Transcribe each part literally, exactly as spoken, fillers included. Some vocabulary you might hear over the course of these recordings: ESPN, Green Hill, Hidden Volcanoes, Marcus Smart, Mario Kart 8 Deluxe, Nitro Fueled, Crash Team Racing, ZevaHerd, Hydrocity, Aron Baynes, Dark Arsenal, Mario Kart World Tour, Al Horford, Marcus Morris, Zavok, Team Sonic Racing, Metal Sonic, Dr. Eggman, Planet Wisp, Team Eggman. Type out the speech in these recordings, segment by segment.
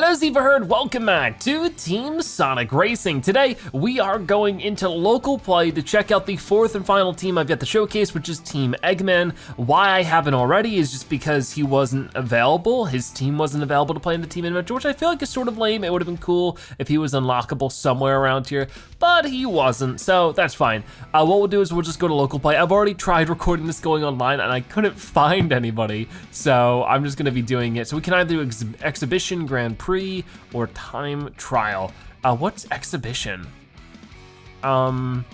Hello ZevaHerd, welcome back to Team Sonic Racing. Today, we are going into local play to check out the fourth and final team I've yet to showcase, which is Team Eggman. Why I haven't already is just because he wasn't available. His team wasn't available to play in the team image, which I feel like is sort of lame. It would have been cool if he was unlockable somewhere around here, but he wasn't, so that's fine. Uh, what we'll do is we'll just go to local play. I've already tried recording this going online and I couldn't find anybody, so I'm just gonna be doing it. So we can either do ex exhibition, Grand Prix, or time trial. Uh, what's exhibition? Um,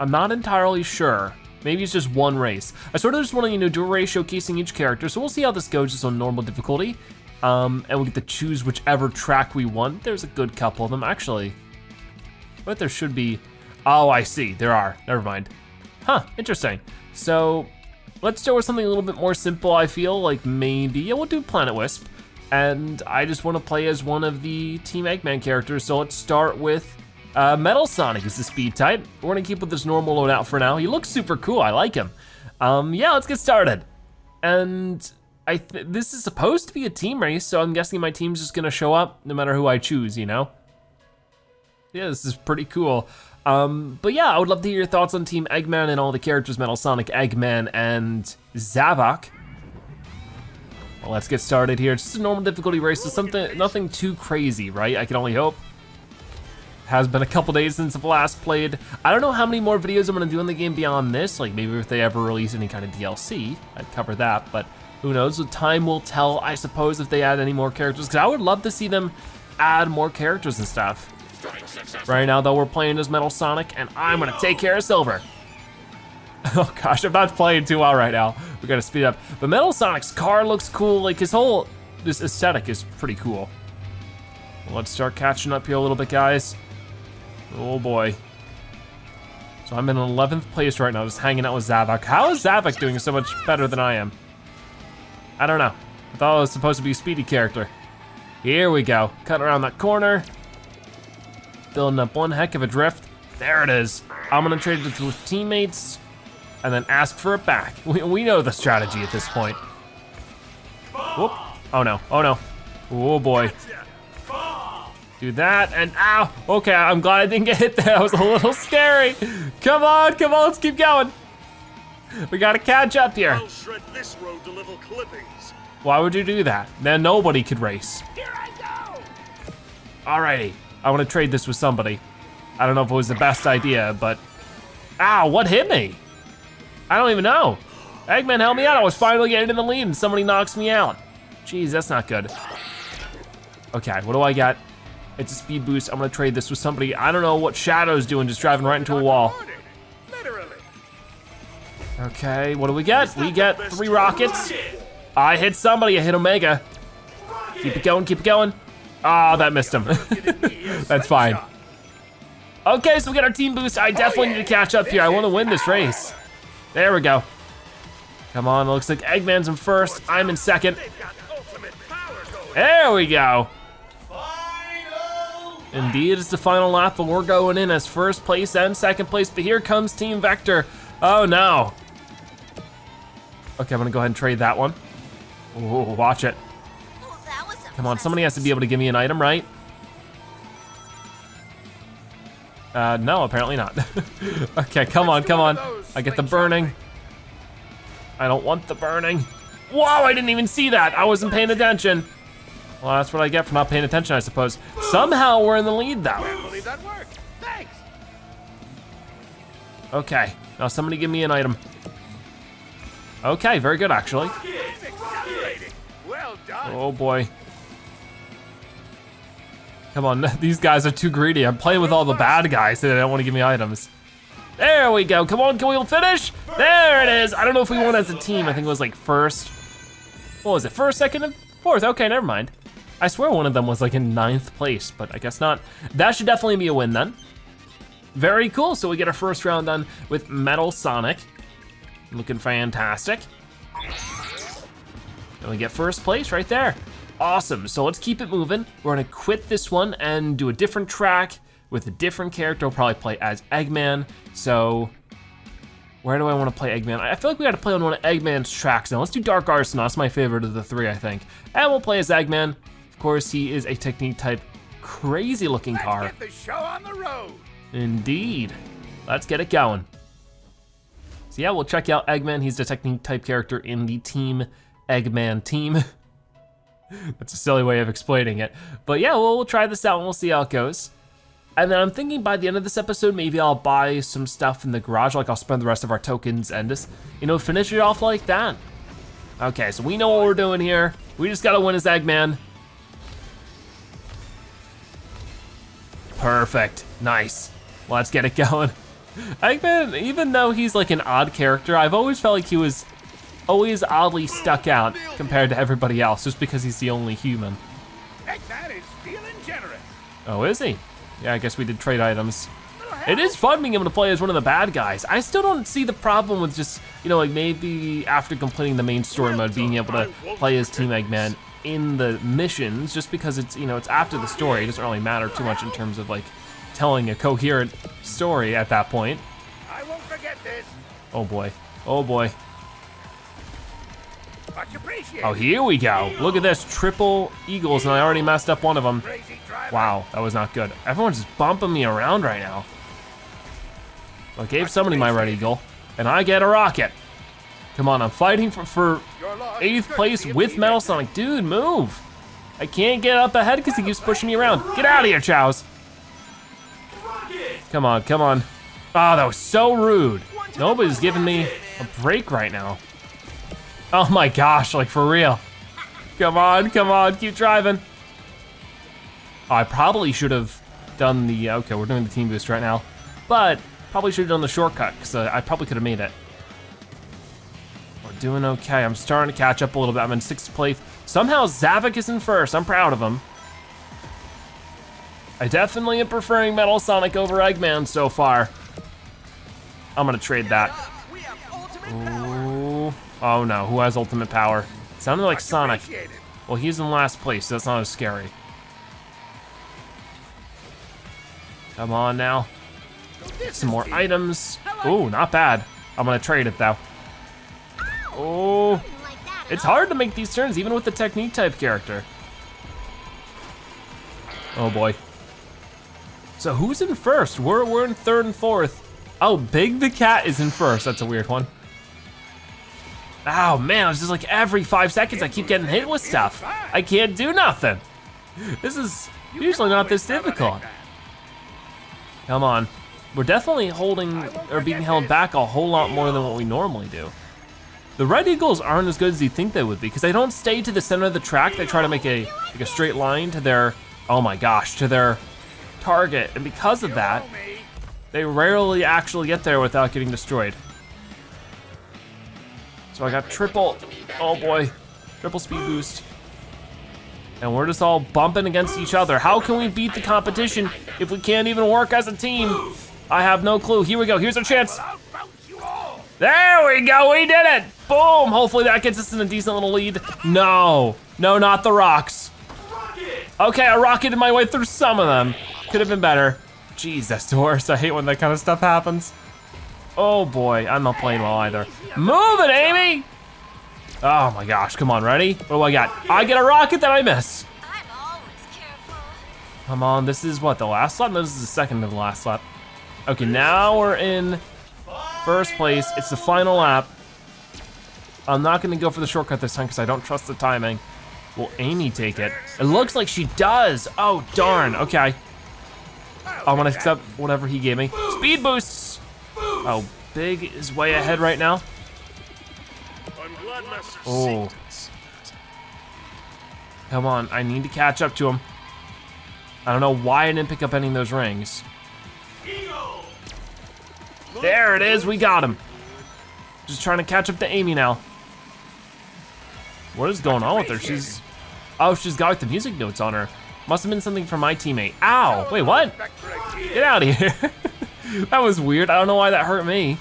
I'm not entirely sure. Maybe it's just one race. I sort of just want to, you know, do a race showcasing each character, so we'll see how this goes just on normal difficulty. Um, and we'll get to choose whichever track we want. There's a good couple of them, actually. But there should be, oh, I see, there are, never mind. Huh, interesting. So, let's start with something a little bit more simple, I feel, like maybe, yeah, we'll do Planet Wisp. And I just want to play as one of the Team Eggman characters, so let's start with uh, Metal Sonic is the speed type. We're gonna keep with this normal loadout for now. He looks super cool, I like him. Um, yeah, let's get started. And I th this is supposed to be a team race, so I'm guessing my team's just gonna show up no matter who I choose, you know? Yeah, this is pretty cool. Um, but yeah, I would love to hear your thoughts on Team Eggman and all the characters, Metal Sonic, Eggman, and Zavok. Well, let's get started here. It's just a normal difficulty race, so something, nothing too crazy, right? I can only hope. Has been a couple days since I've last played. I don't know how many more videos I'm gonna do in the game beyond this, like maybe if they ever release any kind of D L C, I'd cover that, but who knows, the time will tell, I suppose, if they add any more characters, because I would love to see them add more characters and stuff. Right now, though, we're playing as Metal Sonic, and I'm gonna take care of Silver. Oh gosh, I'm not playing too well right now. We gotta speed up. But Metal Sonic's car looks cool. Like his whole, this aesthetic is pretty cool. Well, let's start catching up here a little bit, guys. Oh boy. So I'm in eleventh place right now, just hanging out with Zavok. How is Zavok doing so much better than I am? I don't know. I thought it was supposed to be a speedy character. Here we go, cut around that corner. Building up one heck of a drift. There it is. I'm gonna trade it with teammates and then ask for it back. We, we know the strategy at this point. Whoop, oh no, oh no. Oh boy. Do that and ow, okay, I'm glad I didn't get hit there. That was a little scary. Come on, come on, let's keep going. We gotta catch up here. Why would you do that? Then nobody could race. Alrighty, I wanna trade this with somebody. I don't know if it was the best idea, but, ow, what hit me? I don't even know. Eggman helped me out. I was finally getting in the lead and somebody knocks me out. Jeez, that's not good. Okay, what do I got? It's a speed boost. I'm gonna trade this with somebody. I don't know what Shadow's doing, just driving right into a wall. Okay, what do we get? We get three rockets. I hit somebody, I hit Omega. Keep it going, keep it going. Oh, that missed him. That's fine. Okay, so we got our team boost. I definitely need to catch up here. I wanna win this race. There we go. Come on, it looks like Eggman's in first, I'm in second. There we go. Indeed, it's the final lap, but we're going in as first place and second place, but here comes Team Vector. Oh no. Okay, I'm gonna go ahead and trade that one. Ooh, watch it. Come on, somebody has to be able to give me an item, right? Uh, no, apparently not. Okay, come on, come on. I get the burning. I don't want the burning. Whoa, I didn't even see that. I wasn't paying attention. Well, that's what I get for not paying attention, I suppose. Somehow we're in the lead, though. Okay, now somebody give me an item. Okay, very good, actually. Oh boy. Come on, these guys are too greedy. I'm playing with all the bad guys so they don't want to give me items. There we go, come on, can we finish? There it is, I don't know if we won as a team. I think it was like first, what was it, first, second, and fourth? Okay, never mind. I swear one of them was like in ninth place, but I guess not. That should definitely be a win then. Very cool, so we get our first round done with Metal Sonic. Looking fantastic. And we get first place right there. Awesome, so let's keep it moving. We're gonna quit this one and do a different track with a different character. We'll probably play as Eggman. So, where do I wanna play Eggman? I feel like we gotta play on one of Eggman's tracks now. Let's do Dark Arsenal, that's my favorite of the three, I think. And we'll play as Eggman, Of course, he is a technique type crazy looking car. Let's get the show on the road. Indeed. Let's get it going. So yeah, we'll check out Eggman. He's the technique type character in the Team Eggman team. That's a silly way of explaining it. But yeah, we'll, we'll try this out and we'll see how it goes. And then I'm thinking by the end of this episode, maybe I'll buy some stuff in the garage, like I'll spend the rest of our tokens and just, you know, finish it off like that. Okay, so we know what we're doing here. We just gotta win as Eggman. Perfect, nice. Let's get it going. Eggman, even though he's like an odd character, I've always felt like he was always oddly stuck out compared to everybody else, just because he's the only human. Eggman is feeling generous. Oh, is he? Yeah, I guess we did trade items. It is fun being able to play as one of the bad guys. I still don't see the problem with just, you know, like maybe after completing the main story mode, being able to play as Team Eggman in the missions, just because it's, you know, it's after the story. It doesn't really matter too much in terms of like telling a coherent story at that point. I won't forget this. Oh boy, oh boy. Oh, here we go. Look at this, triple eagles, and I already messed up one of them. Wow, that was not good. Everyone's just bumping me around right now. Well, I gave somebody my red eagle, and I get a rocket. Come on, I'm fighting for, for eighth place with Metal Sonic. Dude, move. I can't get up ahead because he keeps pushing me around. Get out of here, Chows. Come on, come on. Oh, that was so rude. Nobody's giving me a break right now. Oh my gosh, like for real. Come on, come on, keep driving. Oh, I probably should have done the, okay, we're doing the team boost right now, but probably should have done the shortcut, because uh, I probably could have made it. We're doing okay, I'm starting to catch up a little bit. I'm in sixth place. Somehow Zavok is in first, I'm proud of him. I definitely am preferring Metal Sonic over Eggman so far. I'm gonna trade that. Ooh. Oh no, who has ultimate power? Sounded like Sonic. Well, he's in last place, so that's not as scary. Come on now. Get some more items. Ooh, not bad. I'm gonna trade it though. Oh, it's hard to make these turns even with the technique type character. Oh boy. So who's in first? We're, we're in third and fourth. Oh, Big the Cat is in first, that's a weird one. Oh man, it's just like every five seconds I keep getting hit with stuff. I can't do nothing. This is usually not this difficult. Come on. We're definitely holding, or being held back a whole lot more than what we normally do. The Red Eagles aren't as good as you think they would be, because they don't stay to the center of the track. They try to make a, like a straight line to their, oh my gosh, to their target. And because of that, they rarely actually get there without getting destroyed. So I got triple, oh boy, triple speed boost. And we're just all bumping against each other. How can we beat the competition if we can't even work as a team? I have no clue. Here we go, here's our chance. There we go, we did it. Boom, hopefully that gets us in a decent little lead. No, no, not the rocks. Okay, I rocketed my way through some of them. Could have been better. Jeez, that's the worst. I hate when that kind of stuff happens. Oh boy, I'm not playing well either. Move it, Amy! Oh my gosh, come on, ready? What do I got? I get a rocket that I miss. I'm always careful. Come on, this is what, the last lap? No, this is the second to the last lap. Okay, now we're in first place. It's the final lap. I'm not gonna go for the shortcut this time because I don't trust the timing. Will Amy take it? It looks like she does. Oh, darn, okay. I'm gonna accept whatever he gave me. Speed boosts! Oh, Big is way ahead right now. Oh. Come on, I need to catch up to him. I don't know why I didn't pick up any of those rings. There it is, we got him. Just trying to catch up to Amy now. What is going on with her? She's, oh, she's got the music notes on her. Must have been something from my teammate. Ow, wait, what? Get out of here. That was weird, I don't know why that hurt me.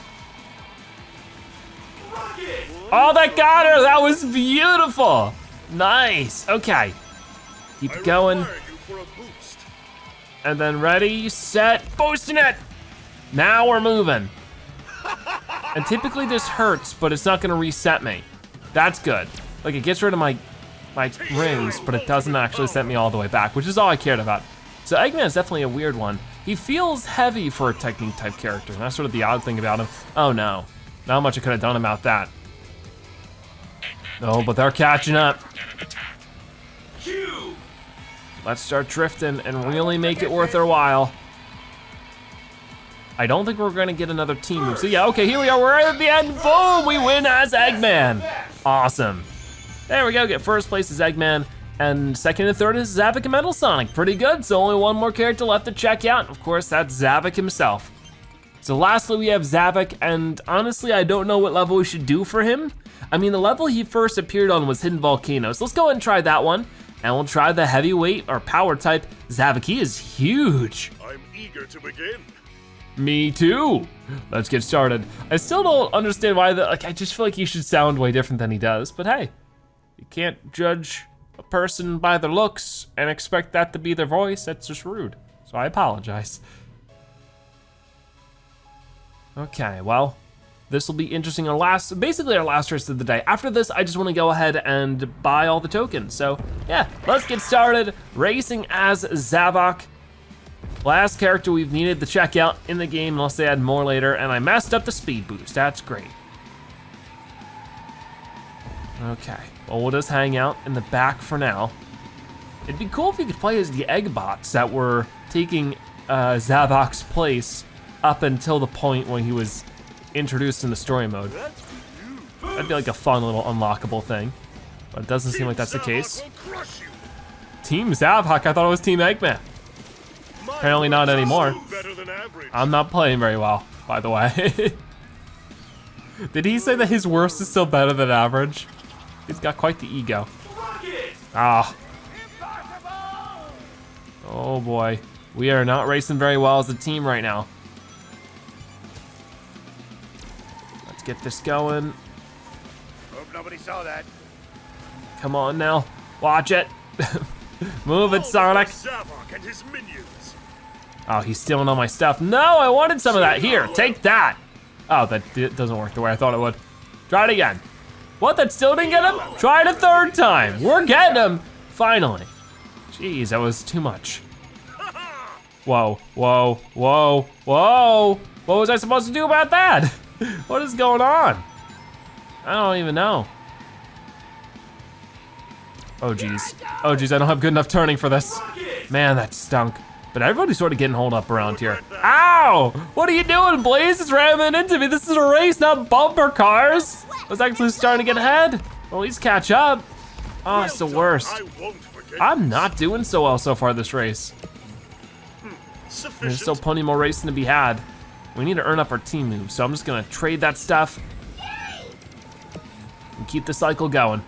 Oh, that got her, that was beautiful. Nice, okay. Keep it going. And then ready, set, boosting it. Now we're moving. And typically this hurts, but it's not gonna reset me. That's good. Like it gets rid of my like rings, but it doesn't actually send me all the way back, which is all I cared about. So Eggman is definitely a weird one. He feels heavy for a technique type character, and that's sort of the odd thing about him. Oh no, not much I could have done about that. No, but they're catching up. Let's start drifting and really make it worth our while. I don't think we're gonna get another team move. So yeah, okay, here we are, we're right at the end. Boom, we win as Eggman. Awesome. There we go, get first place as Eggman, and second and third is Zavok and Metal Sonic. Pretty good, so only one more character left to check out. Of course, that's Zavok himself. So lastly, we have Zavok, and honestly, I don't know what level we should do for him. I mean, the level he first appeared on was Hidden Volcanoes. Let's go ahead and try that one, and we'll try the heavyweight or power type. Zavok, he is huge. I'm eager to begin. Me too. Let's get started. I still don't understand why, the, like, I just feel like he should sound way different than he does, but hey, you can't judge a person by their looks and expect that to be their voice. That's just rude, so I apologize. Okay, well, this will be interesting. Our last, basically our last race of the day. After this, I just wanna go ahead and buy all the tokens. So yeah, let's get started racing as Zavok. Last character we've needed to check out in the game, unless they add more later, and I messed up the speed boost, that's great. Okay, well, we'll just hang out in the back for now. It'd be cool if you could play as the egg bots that were taking uh, Zavok's place up until the point when he was introduced in the story mode. That'd be like a fun little unlockable thing, but it doesn't seem like that's the case. Team Zavok, I thought it was Team Eggman. Apparently not anymore. I'm not playing very well, by the way. Did he say that his worst is still better than average? He's got quite the ego. Ah. Oh boy. We are not racing very well as a team right now. Let's get this going. Hope nobody saw that. Come on now. Watch it. Move it, Sonic. Oh, he's stealing all my stuff. No, I wanted some of that. Here, take that. Oh, that doesn't work the way I thought it would. Try it again. What, that still didn't get him? Try it a third time. We're getting him, finally. Jeez, that was too much. Whoa, whoa, whoa, whoa. What was I supposed to do about that? What is going on? I don't even know. Oh geez, oh geez, I don't have good enough turning for this. Man, that stunk. But everybody's sort of getting holed up around here. Ow! What are you doing, Blaze? It's ramming into me. This is a race, not bumper cars. I was actually starting to get ahead. Well, at least catch up. Oh, it's the worst. I'm not doing so well so far this race. There's still plenty more racing to be had. We need to earn up our team moves, so I'm just gonna trade that stuff and keep the cycle going.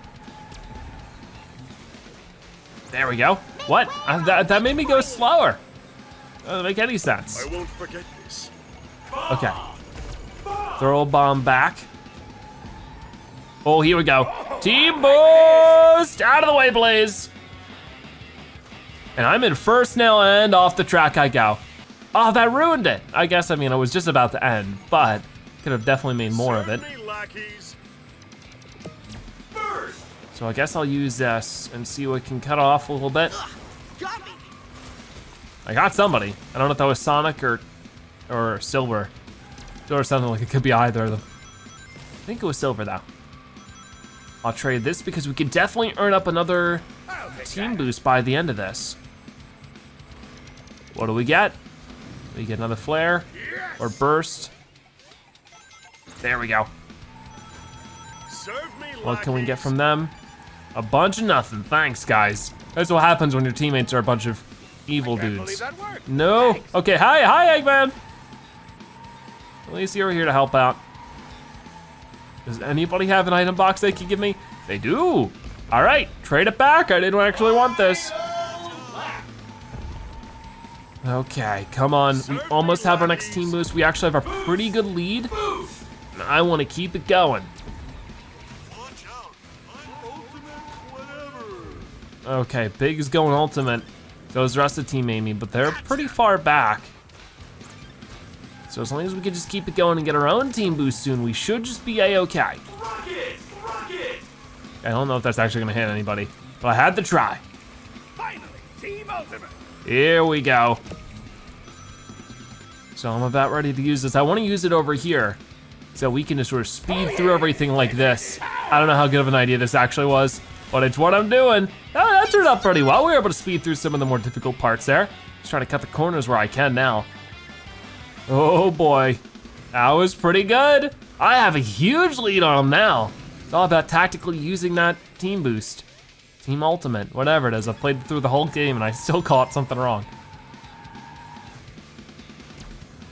There we go. What? Uh, that, that made me go slower. That doesn't make any sense. I won't forget this. Okay. Throw a bomb back. Oh, here we go. Team boost! Out of the way, Blaze. And I'm in first now, and off the track I go. Oh, that ruined it. I guess, I mean, it was just about to end, but could have definitely made more of it. So I guess I'll use this and see what can cut off a little bit. I got somebody. I don't know if that was Sonic or or Silver. Silver sounded like it could be either of them. I think it was Silver though. I'll trade this because we could definitely earn up another team boost by the end of this. What do we get? We get another flare or burst. There we go. What can we get from them? A bunch of nothing, thanks guys. That's what happens when your teammates are a bunch of evil dudes. No, thanks. Okay, hi, hi Eggman. At least you're here to help out. Does anybody have an item box they can give me? They do. All right, trade it back. I didn't actually want this. Okay, come on. We almost have our next team boost. We actually have a pretty good lead. And I wanna keep it going. Okay, Big is going ultimate. So is the rest of Team Amy, but they're pretty far back. So as long as we can just keep it going and get our own team boost soon, we should just be A-okay. I don't know if that's actually gonna hit anybody, but I had to try. Finally, Team Ultimate. Here we go. So I'm about ready to use this. I want to use it over here so we can just sort of speed through everything like this. I don't know how good of an idea this actually was, but it's what I'm doing. Oh, that turned out pretty well. We were able to speed through some of the more difficult parts there. Just trying to cut the corners where I can now. Oh boy, that was pretty good. I have a huge lead on him now. It's all about tactically using that team boost. Team Ultimate, whatever it is. I've played through the whole game and I still caught something wrong.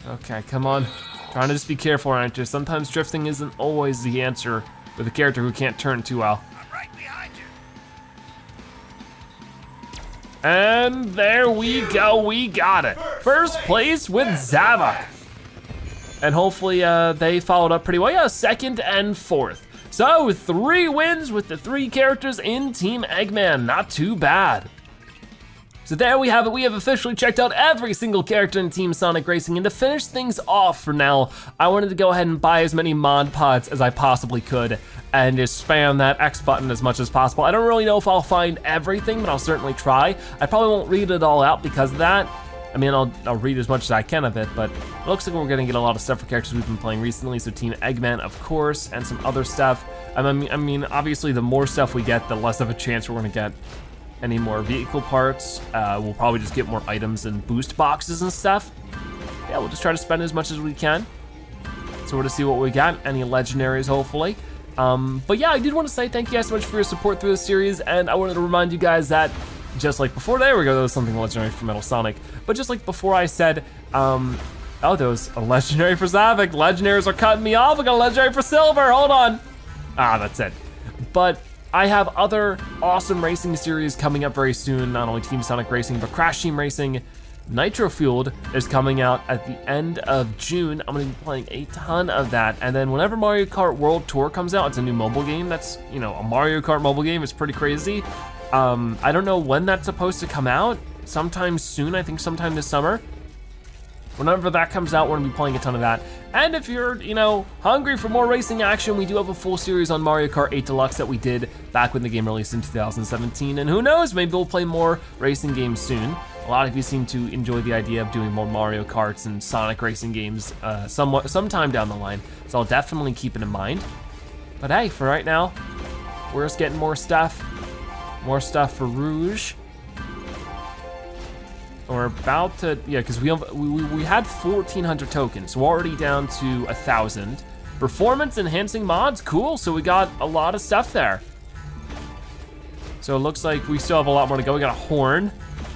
Okay, come on. Trying to just be careful around here. Sometimes drifting isn't always the answer with a character who can't turn too well. I'm right behind you. And there we go, we got it. First place with Zavok. And hopefully uh, they followed up pretty well. Yeah, second and fourth. So three wins with the three characters in Team Eggman, not too bad. So there we have it, we have officially checked out every single character in Team Sonic Racing, and to finish things off for now, I wanted to go ahead and buy as many Mod Pods as I possibly could and just spam that X button as much as possible. I don't really know if I'll find everything, but I'll certainly try. I probably won't read it all out because of that. I mean, I'll, I'll read as much as I can of it, but it looks like we're gonna get a lot of stuff for characters we've been playing recently, so Team Eggman, of course, and some other stuff. I mean, I mean, obviously, the more stuff we get, the less of a chance we're gonna get any more vehicle parts. Uh, we'll probably just get more items and boost boxes and stuff. Yeah, we'll just try to spend as much as we can. So we're gonna see what we got, any legendaries, hopefully. Um, but yeah, I did wanna say thank you guys so much for your support through this series, and I wanted to remind you guys that just like before, there we go, that was something legendary for Metal Sonic. But just like before I said, um, oh, there was a legendary for Zavok. Legendaries are cutting me off. I got a legendary for Silver, hold on. Ah, that's it. But I have other awesome racing series coming up very soon, not only Team Sonic Racing, but Crash Team Racing. Nitro Fueled is coming out at the end of June. I'm gonna be playing a ton of that. And then whenever Mario Kart World Tour comes out, it's a new mobile game. That's, you know, a Mario Kart mobile game. It's pretty crazy. Um, I don't know when that's supposed to come out. Sometime soon, I think sometime this summer. Whenever that comes out, we're gonna be playing a ton of that. And if you're, you know, hungry for more racing action, we do have a full series on Mario Kart eight Deluxe that we did back when the game released in two thousand seventeen. And who knows, maybe we'll play more racing games soon. A lot of you seem to enjoy the idea of doing more Mario Karts and Sonic racing games uh, somewhat, sometime down the line. So I'll definitely keep it in mind. But hey, for right now, we're just getting more stuff. More stuff for Rouge. We're about to, yeah, because we, we we had fourteen hundred tokens, so we're already down to a thousand. Performance enhancing mods, cool, so we got a lot of stuff there. So it looks like we still have a lot more to go. We got a horn,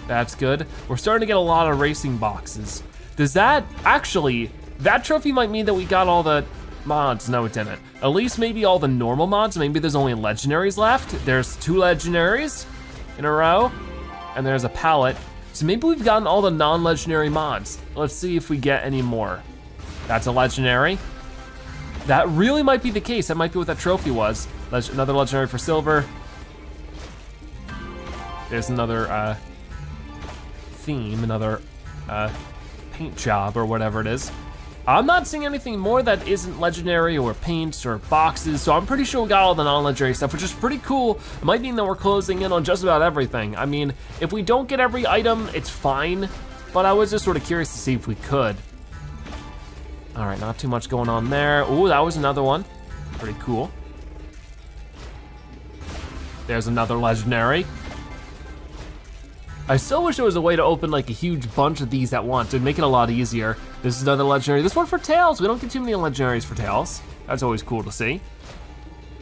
that's good. We're starting to get a lot of racing boxes. Does that, actually, that trophy might mean that we got all the mods. No, it didn't. At least maybe all the normal mods, maybe there's only legendaries left. There's two legendaries in a row, and there's a pallet. So maybe we've gotten all the non-legendary mods. Let's see if we get any more. That's a legendary. That really might be the case. That might be what that trophy was. Leg- another legendary for Silver. There's another uh, theme, another uh, paint job or whatever it is. I'm not seeing anything more that isn't legendary or paints or boxes, so I'm pretty sure we got all the non-legendary stuff, which is pretty cool. It might mean that we're closing in on just about everything. I mean, if we don't get every item, it's fine, but I was just sort of curious to see if we could. All right, not too much going on there. Ooh, that was another one. Pretty cool. There's another legendary. I still wish there was a way to open like a huge bunch of these at once. It'd make it a lot easier. This is another legendary. This one for Tails. We don't get too many legendaries for Tails. That's always cool to see.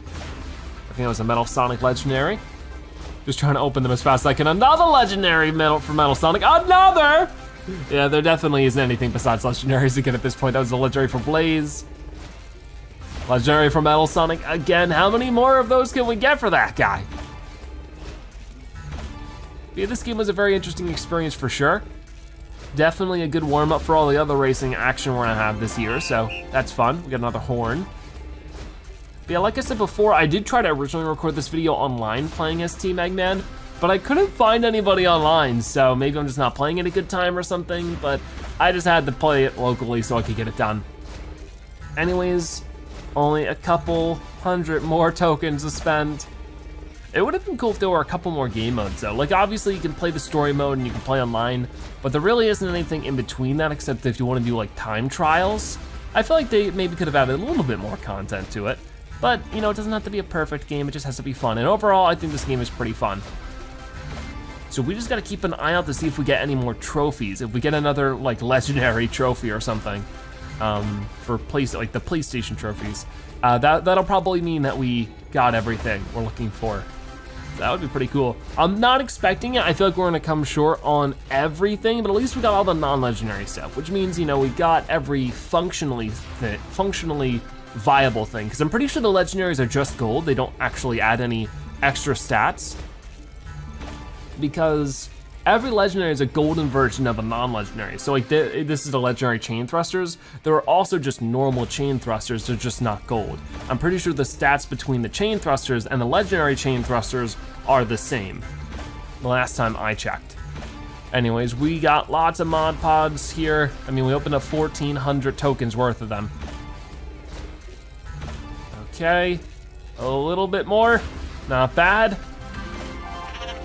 I think it was a Metal Sonic legendary. Just trying to open them as fast as I can. Another legendary metal for Metal Sonic. Another! Yeah, there definitely isn't anything besides legendaries again at this point. That was a legendary for Blaze. Legendary for Metal Sonic again. How many more of those can we get for that guy? Yeah, this game was a very interesting experience for sure. Definitely a good warm-up for all the other racing action we're gonna have this year, so that's fun. We got another horn. But yeah, like I said before, I did try to originally record this video online playing as Team Eggman, but I couldn't find anybody online, so maybe I'm just not playing at a good time or something, but I just had to play it locally so I could get it done. Anyways, only a couple hundred more tokens to spend. It would have been cool if there were a couple more game modes though. Like obviously you can play the story mode and you can play online, but there really isn't anything in between that except if you want to do like time trials. I feel like they maybe could have added a little bit more content to it, but you know, it doesn't have to be a perfect game, it just has to be fun. And overall, I think this game is pretty fun. So we just gotta keep an eye out to see if we get any more trophies, if we get another like legendary trophy or something. Um, for place, like the PlayStation trophies. Uh, that, that'll probably mean that we got everything we're looking for. That would be pretty cool. I'm not expecting it. I feel like we're gonna come short on everything, but at least we got all the non-legendary stuff, which means, you know, we got every functionally th functionally viable thing, because I'm pretty sure the legendaries are just gold. They don't actually add any extra stats, because every legendary is a golden version of a non-legendary. So like th this is the legendary chain thrusters. There are also just normal chain thrusters, they're just not gold. I'm pretty sure the stats between the chain thrusters and the legendary chain thrusters are the same. The last time I checked. Anyways, we got lots of mod pods here. I mean, we opened up fourteen hundred tokens worth of them. Okay, a little bit more, not bad.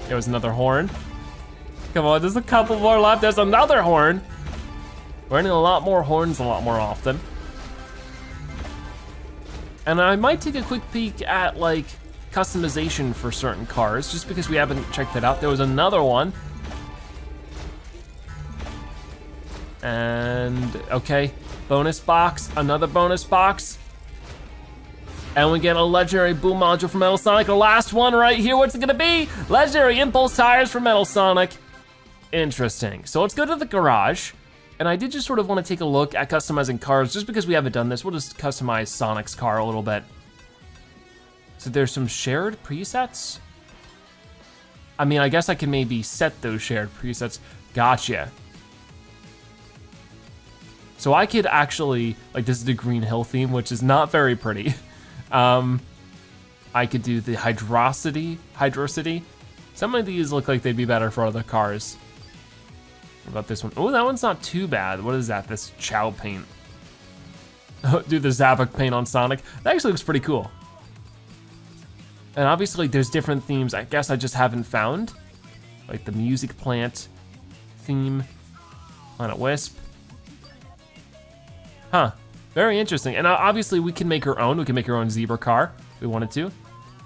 There was another horn. Come on, there's a couple more left. There's another horn. We're running a lot more horns a lot more often. And I might take a quick peek at like customization for certain cars, just because we haven't checked it out. There was another one. And okay, bonus box, another bonus box. And we get a legendary boom module from Metal Sonic. The last one right here, what's it gonna be? Legendary impulse tires from Metal Sonic. Interesting. So let's go to the garage. And I did just sort of want to take a look at customizing cars just because we haven't done this. We'll just customize Sonic's car a little bit. So there's some shared presets. I mean, I guess I can maybe set those shared presets. Gotcha. So I could actually, like this is the Green Hill theme, which is not very pretty. Um, I could do the Hydrocity, Hydrocity. Some of these look like they'd be better for other cars. What about this one? Oh, that one's not too bad. What is that? This Chow paint. Do the Zavok paint on Sonic. That actually looks pretty cool. And obviously there's different themes. I guess I just haven't found like the music plant theme, Planet Wisp. Huh, very interesting. And obviously we can make our own. We can make our own zebra car if we wanted to.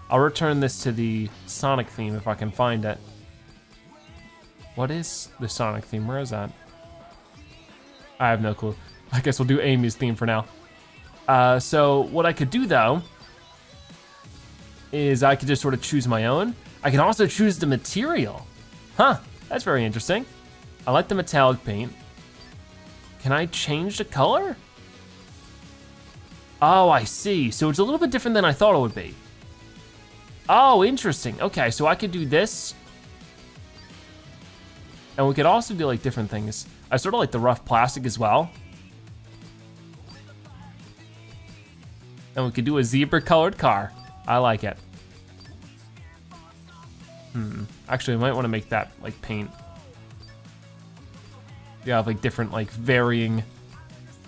I'll return this to the Sonic theme if I can find it. What is the Sonic theme? Where is that? I have no clue. I guess we'll do Amy's theme for now. Uh, so what I could do though is I could just sort of choose my own. I can also choose the material. Huh, that's very interesting. I like the metallic paint. Can I change the color? Oh, I see. So it's a little bit different than I thought it would be. Oh, interesting. Okay, so I could do this. And we could also do like different things. I sort of like the rough plastic as well. And we could do a zebra colored car. I like it. Hmm. Actually, I might want to make that like paint. You have like different like varying.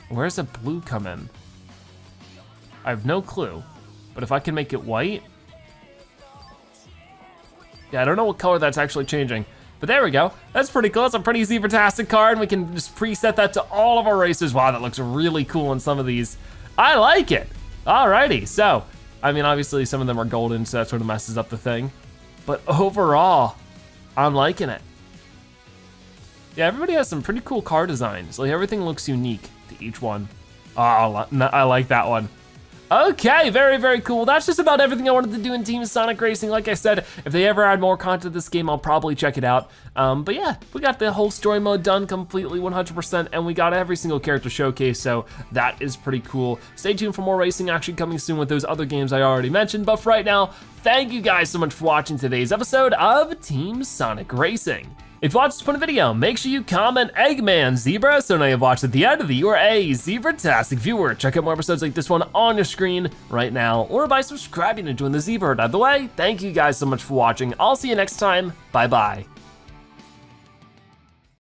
Where's the blue come in? I have no clue, but if I can make it white. Yeah, I don't know what color that's actually changing, but there we go. That's pretty cool. That's a pretty zebra-tastic car, and we can just preset that to all of our races. Wow, that looks really cool on some of these. I like it. Alrighty, so, I mean, obviously some of them are golden, so that sort of messes up the thing, but overall, I'm liking it. Yeah, everybody has some pretty cool car designs. Like everything looks unique to each one. Oh, I like that one. Okay, very, very cool. That's just about everything I wanted to do in Team Sonic Racing. Like I said, if they ever add more content to this game, I'll probably check it out. Um, but yeah, we got the whole story mode done completely one hundred percent, and we got every single character showcased, so that is pretty cool. Stay tuned for more racing action coming soon with those other games I already mentioned, but for right now, thank you guys so much for watching today's episode of Team Sonic Racing. If you watched this point of video, make sure you comment Eggman Zebra so now you've watched at the end of the you are a zebra-tastic viewer. Check out more episodes like this one on your screen right now or by subscribing to join the Zebra. By the way, thank you guys so much for watching. I'll see you next time. Bye-bye.